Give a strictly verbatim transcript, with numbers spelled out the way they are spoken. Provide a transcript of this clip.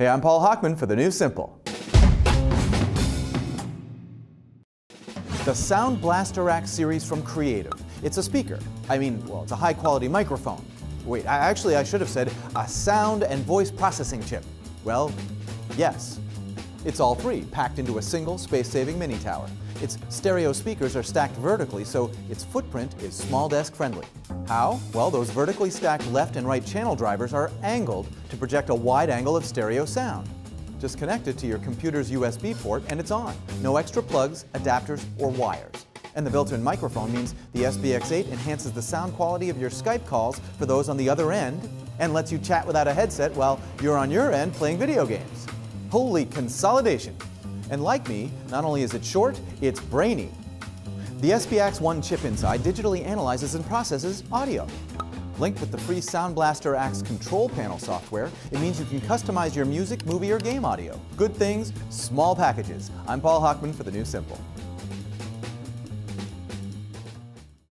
Hey, I'm Paul Hochman for The New Simple. The Sound BlasterAxx series from Creative. It's a speaker. I mean, well, it's a high-quality microphone. Wait, I, actually, I should have said a sound and voice processing chip. Well, yes. It's all three, packed into a single, space-saving mini tower. Its stereo speakers are stacked vertically, so its footprint is small desk friendly. How? Well, those vertically stacked left and right channel drivers are angled to project a wide angle of stereo sound. Just connect it to your computer's U S B port and it's on. No extra plugs, adapters, or wires. And the built-in microphone means the S B X eight enhances the sound quality of your Skype calls for those on the other end and lets you chat without a headset while you're on your end playing video games. Holy consolidation! And like me, not only is it short, it's brainy. The S B X one chip inside digitally analyzes and processes audio. Linked with the free Sound BlasterAxx control panel software, it means you can customize your music, movie, or game audio. Good things, small packages. I'm Paul Hochman for The New Simple.